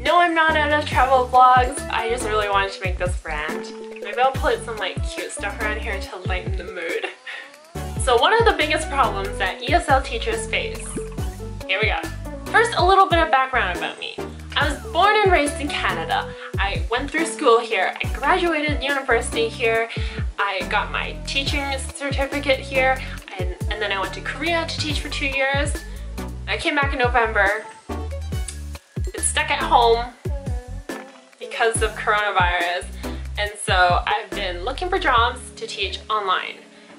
No, I'm not out of travel vlogs. I just really wanted to make this brand. Maybe I'll put some like cute stuff around here to lighten the mood. So one of the biggest problems that ESL teachers face. Here we go. First, a little bit of background about me. I was born and raised in Canada. I went through school here. I graduated university here. I got my teaching certificate here. And then I went to Korea to teach for 2 years. I came back in November. Stuck at home because of coronavirus, and so I've been looking for jobs to teach online,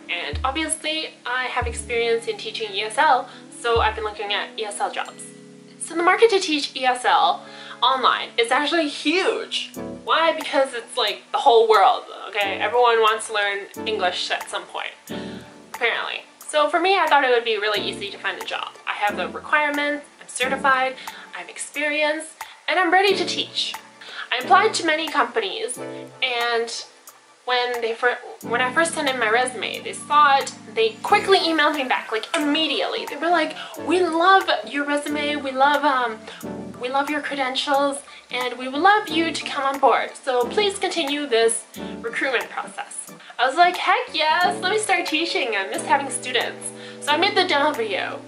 and obviously I have experience in teaching ESL, so I've been looking at ESL jobs. So the market to teach ESL online is actually huge. Why? Because it's like the whole world, okay? Everyone wants to learn English at some point, apparently. So for me, I thought it would be really easy to find a job. I have the requirements, I'm certified, I'm experienced, and I'm ready to teach. I applied to many companies, and when I first sent in my resume, they saw it, they quickly emailed me back, like immediately. They were like, we love your resume, we love your credentials, and we would love you to come on board, so please continue this recruitment process. I was like, heck yes, let me start teaching, I miss having students. So I made the demo video.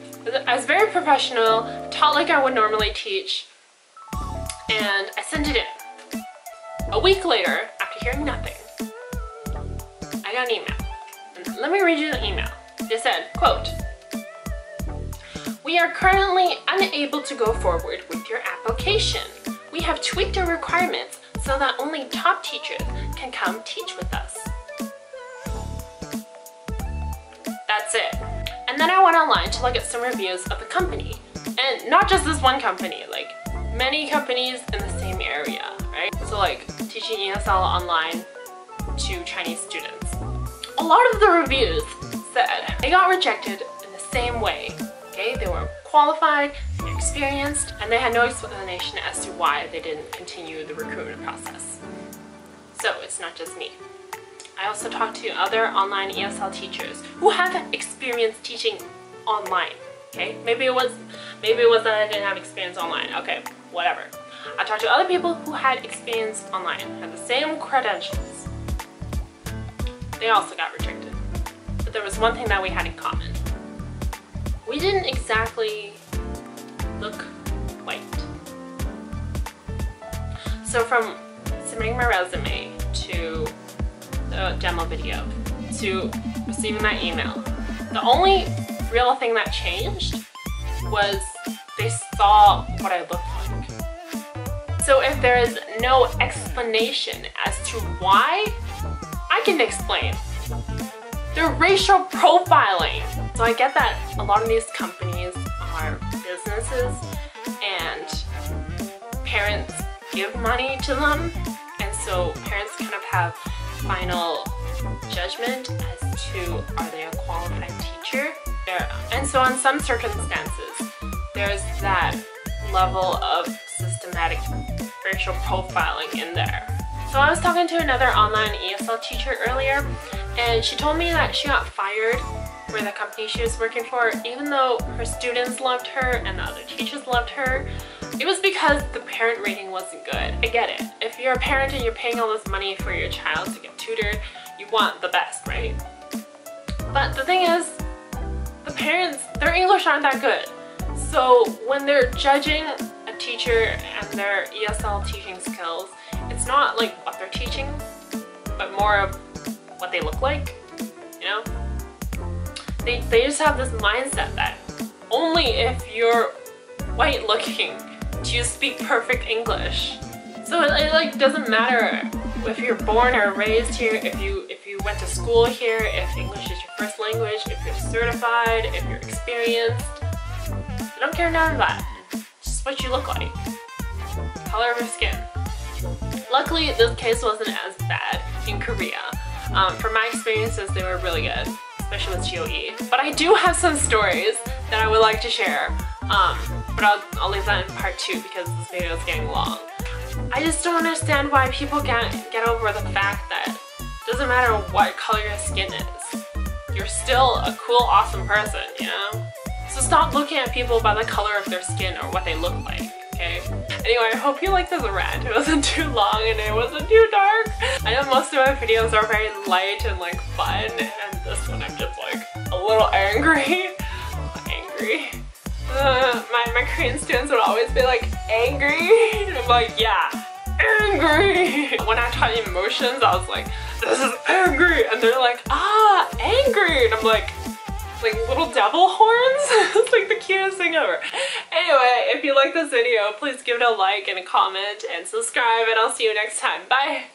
I was very professional, taught like I would normally teach, and I sent it in. A week later, after hearing nothing, I got an email. Let me read you the email. They said, quote, "We are currently unable to go forward with your application. We have tweaked our requirements so that only top teachers can come teach with us." That's it. And then I went online to look at some reviews of the company. And not just this one company, like many companies in the same area, right? So like teaching ESL online to Chinese students. A lot of the reviews said they got rejected in the same way, okay? They were qualified, experienced, and they had no explanation as to why they didn't continue the recruitment process. So it's not just me. I also talked to other online ESL teachers who have experience teaching online, okay? Maybe it was that I didn't have experience online, okay, whatever. I talked to other people who had experience online, had the same credentials. They also got rejected. But there was one thing that we had in common. We didn't exactly look white. So from submitting my resume to a demo video to receiving that email, the only real thing that changed was they saw what I looked like. So if there is no explanation as to why, I can explain. They're racial profiling. So I get that a lot of these companies are businesses and parents give money to them, and so parents kind of have final judgment as to are they a qualified teacher. And so in some circumstances, there's that level of systematic racial profiling in there. So I was talking to another online ESL teacher earlier, and she told me that she got fired for the company she was working for, even though her students loved her and the other teachers loved her. It was because the parent rating wasn't good. I get it. If you're a parent and you're paying all this money for your child to get tutored, you want the best, right? But the thing is, the parents, their English aren't that good. So when they're judging a teacher and their ESL teaching skills, it's not like what they're teaching, but more of what they look like, you know? They just have this mindset that only if you're white looking, you speak perfect English. So it like doesn't matter if you're born or raised here, if you went to school here, if English is your first language, if you're certified, if you're experienced. I don't care none of that. It's just what you look like. Color of your skin. Luckily, this case wasn't as bad in Korea. From my experiences, they were really good, especially with GOE. But I do have some stories that I would like to share. But I'll leave that in part 2 because this video is getting long. I just don't understand why people can't get over the fact that it doesn't matter what color your skin is, you're still a cool, awesome person, you know? So stop looking at people by the color of their skin or what they look like, okay? Anyway, I hope you liked this rant. It wasn't too long and it wasn't too dark. I know most of my videos are very light and like fun, and this one I'm just like a little angry. My Korean students would always be like, angry? And I'm like, yeah, angry. When I taught emotions, I was like, this is angry. And they're like, ah, angry. And I'm like little devil horns. It's like the cutest thing ever. Anyway, if you like this video, please give it a like and a comment and subscribe, and I'll see you next time. Bye.